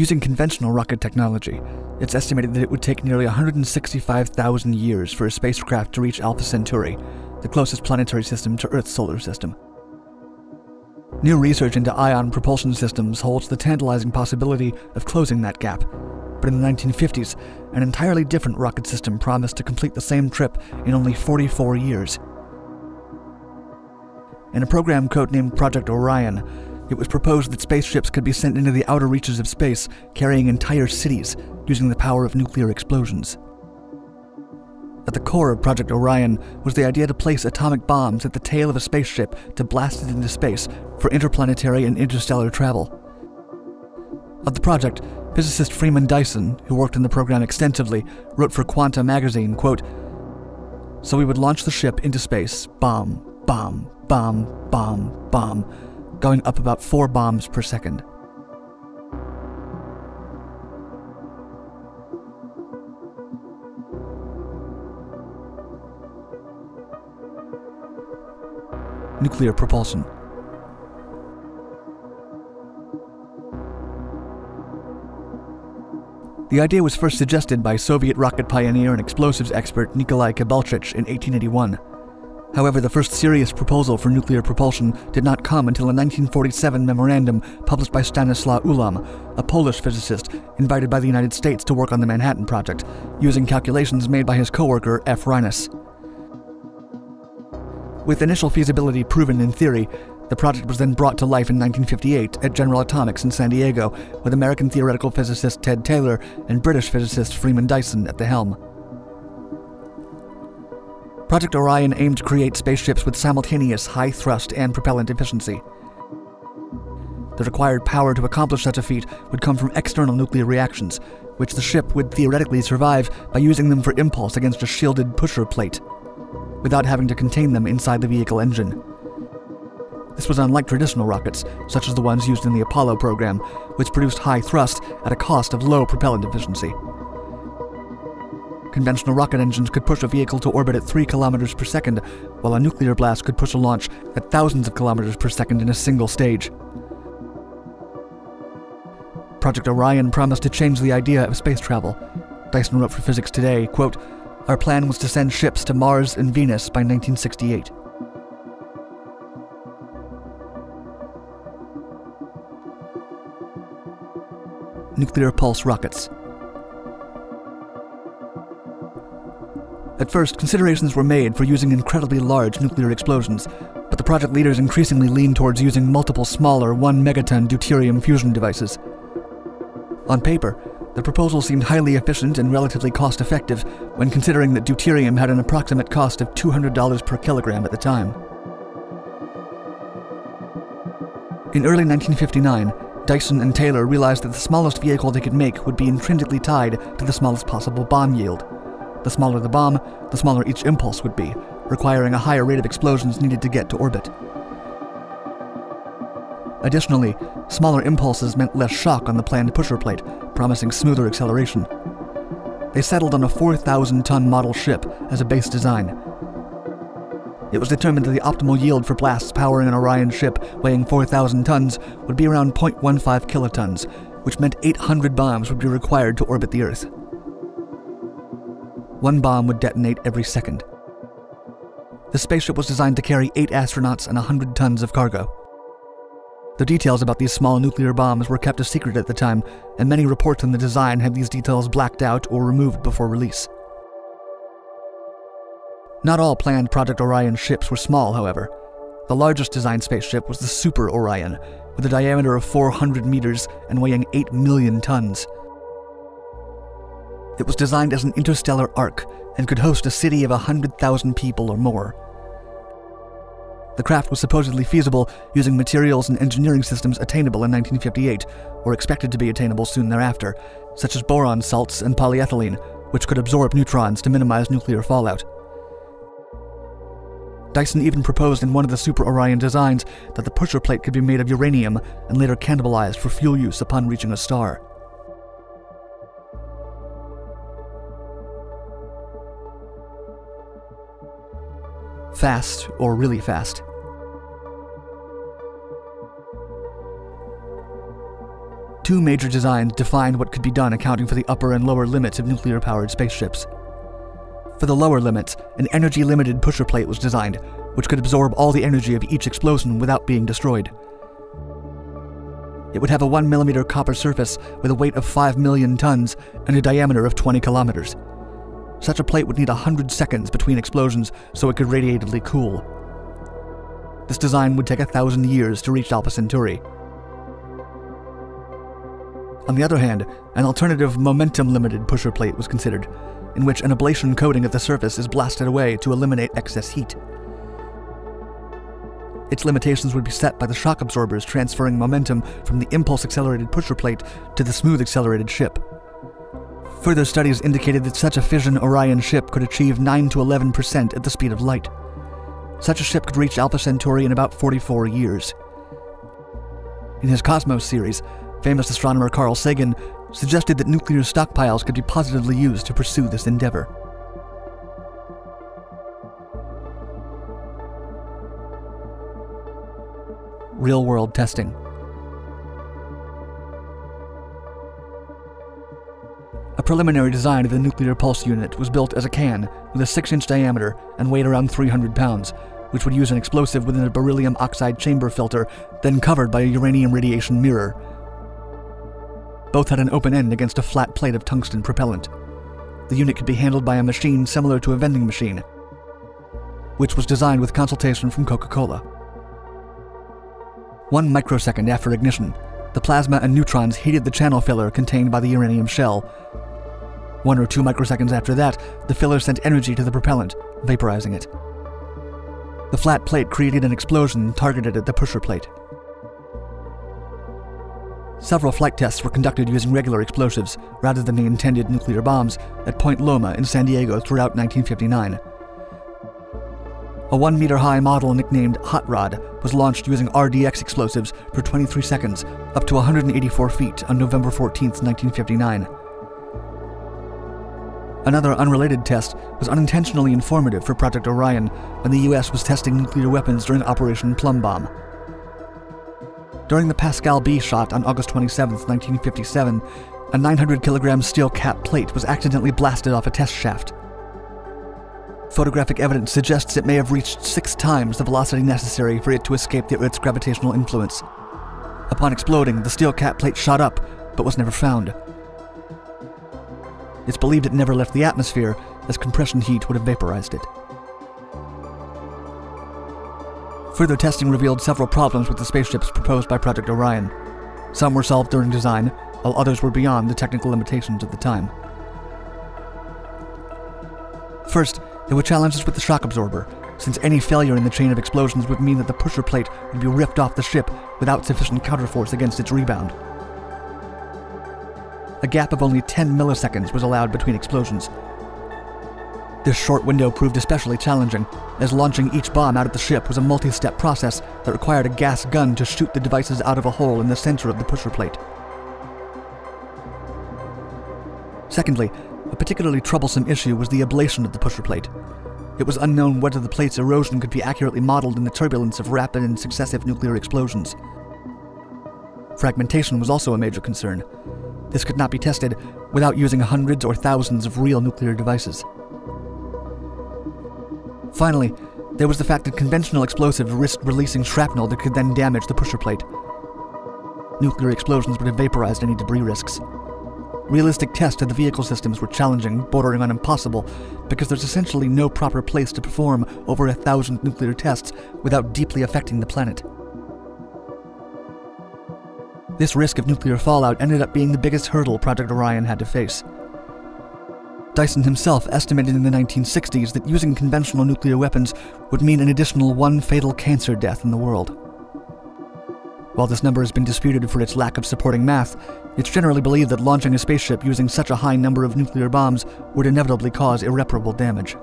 using conventional rocket technology. It's estimated that it would take nearly 165,000 years for a spacecraft to reach Alpha Centauri, the closest planetary system to Earth's solar system. New research into ion propulsion systems holds the tantalizing possibility of closing that gap. But in the 1950s, an entirely different rocket system promised to complete the same trip in only 44 years. In a program codenamed Project Orion, it was proposed that spaceships could be sent into the outer reaches of space, carrying entire cities, using the power of nuclear explosions. At the core of Project Orion was the idea to place atomic bombs at the tail of a spaceship to blast it into space for interplanetary and interstellar travel. Of the project, physicist Freeman Dyson, who worked in the program extensively, wrote for Quanta Magazine, quote, "So we would launch the ship into space, bomb, bomb, bomb, bomb, bomb, going up about 4 bombs per second." Nuclear propulsion. The idea was first suggested by Soviet rocket pioneer and explosives expert Nikolai Kibalchich in 1881. However, the first serious proposal for nuclear propulsion did not come until a 1947 memorandum published by Stanislaw Ulam, a Polish physicist invited by the United States to work on the Manhattan Project, using calculations made by his coworker F. Rhinus. With initial feasibility proven in theory, the project was then brought to life in 1958 at General Atomics in San Diego, with American theoretical physicist Ted Taylor and British physicist Freeman Dyson at the helm. Project Orion aimed to create spaceships with simultaneous high thrust and propellant efficiency. The required power to accomplish such a feat would come from external nuclear reactions, which the ship would theoretically survive by using them for impulse against a shielded pusher plate, without having to contain them inside the vehicle engine. This was unlike traditional rockets, such as the ones used in the Apollo program, which produced high thrust at a cost of low propellant efficiency. Conventional rocket engines could push a vehicle to orbit at 3 kilometers per second, while a nuclear blast could push a launch at thousands of kilometers per second in a single stage. Project Orion promised to change the idea of space travel. Dyson wrote for Physics Today, quote, "Our plan was to send ships to Mars and Venus by 1968. Nuclear pulse rockets. At first, considerations were made for using incredibly large nuclear explosions, but the project leaders increasingly leaned towards using multiple smaller 1-megaton deuterium fusion devices. On paper, the proposal seemed highly efficient and relatively cost-effective when considering that deuterium had an approximate cost of $200 per kilogram at the time. In early 1959, Dyson and Taylor realized that the smallest vehicle they could make would be intrinsically tied to the smallest possible bomb yield. The smaller the bomb, the smaller each impulse would be, requiring a higher rate of explosions needed to get to orbit. Additionally, smaller impulses meant less shock on the planned pusher plate, promising smoother acceleration. They settled on a 4,000-ton model ship as a base design. It was determined that the optimal yield for blasts powering an Orion ship weighing 4,000 tons would be around 0.15 kilotons, which meant 800 bombs would be required to orbit the Earth. One bomb would detonate every second. The spaceship was designed to carry 8 astronauts and 100 tons of cargo. The details about these small nuclear bombs were kept a secret at the time, and many reports on the design had these details blacked out or removed before release. Not all planned Project Orion ships were small, however. The largest designed spaceship was the Super Orion, with a diameter of 400 meters and weighing 8 million tons. It was designed as an interstellar ark and could host a city of 100,000 people or more. The craft was supposedly feasible using materials and engineering systems attainable in 1958, or expected to be attainable soon thereafter, such as boron salts and polyethylene, which could absorb neutrons to minimize nuclear fallout. Dyson even proposed in one of the Super Orion designs that the pusher plate could be made of uranium and later cannibalized for fuel use upon reaching a star. Fast, or really fast. Two major designs defined what could be done, accounting for the upper and lower limits of nuclear-powered spaceships. For the lower limits, an energy-limited pusher plate was designed, which could absorb all the energy of each explosion without being destroyed. It would have a 1 mm copper surface with a weight of 5 million tons and a diameter of 20 kilometers. Such a plate would need 100 seconds between explosions so it could radiatively cool. This design would take 1,000 years to reach Alpha Centauri. On the other hand, an alternative momentum-limited pusher plate was considered, in which an ablation coating of the surface is blasted away to eliminate excess heat. Its limitations would be set by the shock absorbers transferring momentum from the impulse-accelerated pusher plate to the smooth-accelerated ship. Further studies indicated that such a fission Orion ship could achieve 9 to 11% at the speed of light. Such a ship could reach Alpha Centauri in about 44 years. In his Cosmos series, famous astronomer Carl Sagan suggested that nuclear stockpiles could be positively used to pursue this endeavor. Real-world testing. A preliminary design of the nuclear pulse unit was built as a can with a 6-inch diameter and weighed around 300 pounds, which would use an explosive within a beryllium oxide chamber filter, then covered by a uranium radiation mirror. Both had an open end against a flat plate of tungsten propellant. The unit could be handled by a machine similar to a vending machine, which was designed with consultation from Coca-Cola. 1 microsecond after ignition, the plasma and neutrons heated the channel filler contained by the uranium shell. 1 or 2 microseconds after that, the filler sent energy to the propellant, vaporizing it. The flat plate created an explosion targeted at the pusher plate. Several flight tests were conducted using regular explosives, rather than the intended nuclear bombs, at Point Loma in San Diego throughout 1959. A 1-meter-high model nicknamed Hot Rod was launched using RDX explosives for 23 seconds, up to 184 feet on November 14, 1959. Another unrelated test was unintentionally informative for Project Orion when the U.S. was testing nuclear weapons during Operation Plumb Bomb. During the Pascal B shot on August 27, 1957, a 900-kilogram steel cap plate was accidentally blasted off a test shaft. Photographic evidence suggests it may have reached 6 times the velocity necessary for it to escape the Earth's gravitational influence. Upon exploding, the steel cap plate shot up, but was never found. It's believed it never left the atmosphere, as compression heat would have vaporized it. Further testing revealed several problems with the spaceships proposed by Project Orion. Some were solved during design, while others were beyond the technical limitations of the time. First, there were challenges with the shock absorber, since any failure in the chain of explosions would mean that the pusher plate would be ripped off the ship without sufficient counterforce against its rebound. A gap of only 10 milliseconds was allowed between explosions. This short window proved especially challenging, as launching each bomb out of the ship was a multi-step process that required a gas gun to shoot the devices out of a hole in the center of the pusher plate. Secondly, a particularly troublesome issue was the ablation of the pusher plate. It was unknown whether the plate's erosion could be accurately modeled in the turbulence of rapid and successive nuclear explosions. Fragmentation was also a major concern. This could not be tested without using hundreds or thousands of real nuclear devices. Finally, there was the fact that conventional explosives risked releasing shrapnel that could then damage the pusher plate. Nuclear explosions would have vaporized any debris risks. Realistic tests of the vehicle systems were challenging, bordering on impossible, because there's essentially no proper place to perform over 1,000 nuclear tests without deeply affecting the planet. This risk of nuclear fallout ended up being the biggest hurdle Project Orion had to face. Dyson himself estimated in the 1960s that using conventional nuclear weapons would mean an additional 1 fatal cancer death in the world. While this number has been disputed for its lack of supporting math, it's generally believed that launching a spaceship using such a high number of nuclear bombs would inevitably cause irreparable damage.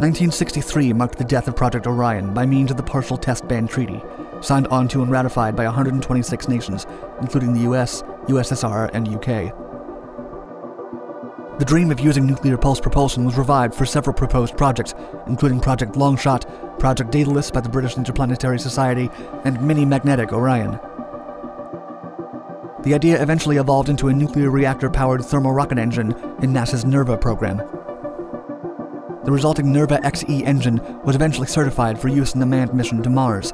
In 1963 marked the death of Project Orion by means of the Partial Test Ban Treaty, signed onto and ratified by 126 nations, including the US, USSR, and UK. The dream of using nuclear pulse propulsion was revived for several proposed projects, including Project Longshot, Project Daedalus by the British Interplanetary Society, and Mini Magnetic Orion. The idea eventually evolved into a nuclear reactor-powered thermal rocket engine in NASA's NERVA program. The resulting NERVA XE engine was eventually certified for use in the manned mission to Mars,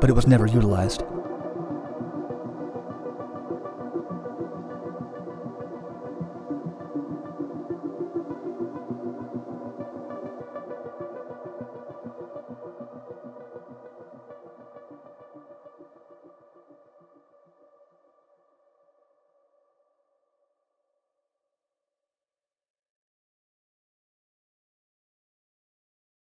but it was never utilized.